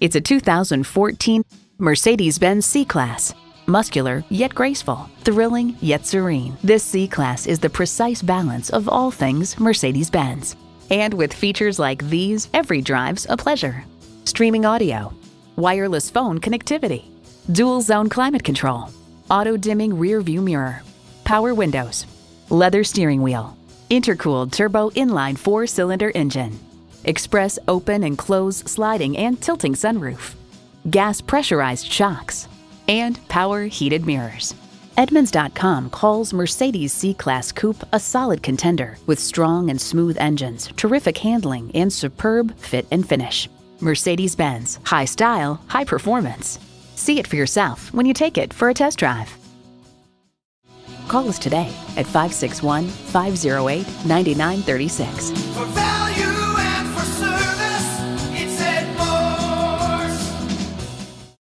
It's a 2014 Mercedes-Benz C-Class. Muscular yet graceful, thrilling yet serene. This C-Class is the precise balance of all things Mercedes-Benz. And with features like these, every drive's a pleasure. Streaming audio, wireless phone connectivity, dual zone climate control, auto dimming rear view mirror, power windows, leather steering wheel, intercooled turbo inline 4-cylinder engine, express open and close sliding and tilting sunroof, gas pressurized shocks, and power heated mirrors. Edmunds.com calls Mercedes C-Class Coupe a solid contender with strong and smooth engines, terrific handling, and superb fit and finish. Mercedes-Benz, high style, high performance. See it for yourself when you take it for a test drive. Call us today at 561-508-9936.